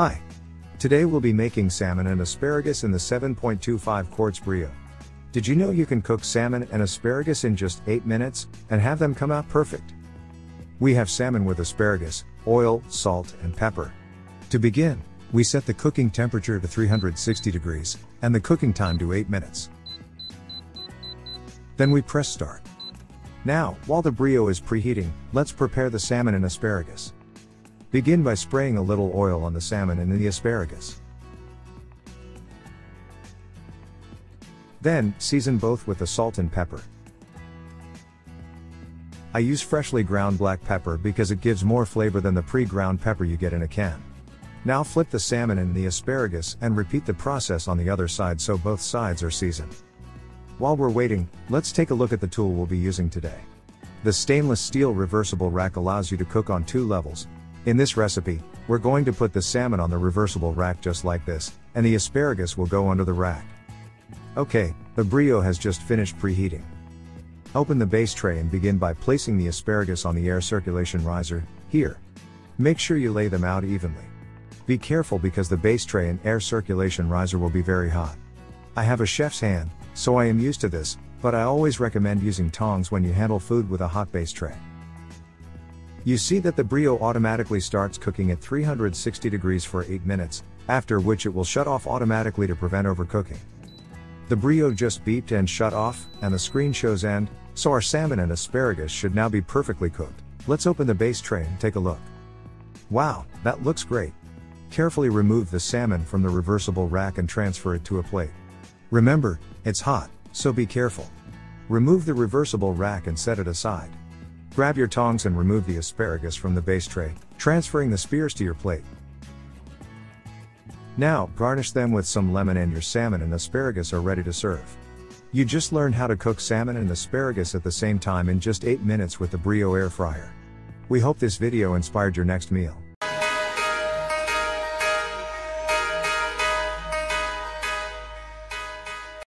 Hi! Today we'll be making salmon and asparagus in the 7.25 quarts Brio. Did you know you can cook salmon and asparagus in just 8 minutes, and have them come out perfect? We have salmon with asparagus, oil, salt, and pepper. To begin, we set the cooking temperature to 360 degrees, and the cooking time to 8 minutes. Then we press start. Now, while the Brio is preheating, let's prepare the salmon and asparagus. Begin by spraying a little oil on the salmon and the asparagus. Then, season both with the salt and pepper. I use freshly ground black pepper because it gives more flavor than the pre-ground pepper you get in a can. Now flip the salmon and the asparagus and repeat the process on the other side so both sides are seasoned. While we're waiting, let's take a look at the tool we'll be using today. The stainless steel reversible rack allows you to cook on 2 levels. In this recipe, we're going to put the salmon on the reversible rack just like this, and the asparagus will go under the rack. Okay, the Brio has just finished preheating. Open the base tray and begin by placing the asparagus on the air circulation riser, here. Make sure you lay them out evenly. Be careful because the base tray and air circulation riser will be very hot. I have a chef's hand, so I am used to this, but I always recommend using tongs when you handle food with a hot base tray. You see that the Brio automatically starts cooking at 360 degrees for 8 minutes, after which it will shut off automatically to prevent overcooking. The Brio just beeped and shut off, and the screen shows end, so our salmon and asparagus should now be perfectly cooked. Let's open the base tray and take a look. Wow, that looks great. Carefully remove the salmon from the reversible rack and transfer it to a plate. Remember, it's hot, so be careful. Remove the reversible rack and set it aside. Grab your tongs and remove the asparagus from the base tray, transferring the spears to your plate. Now, garnish them with some lemon and your salmon and asparagus are ready to serve. You just learned how to cook salmon and asparagus at the same time in just 8 minutes with the Brio air fryer. We hope this video inspired your next meal.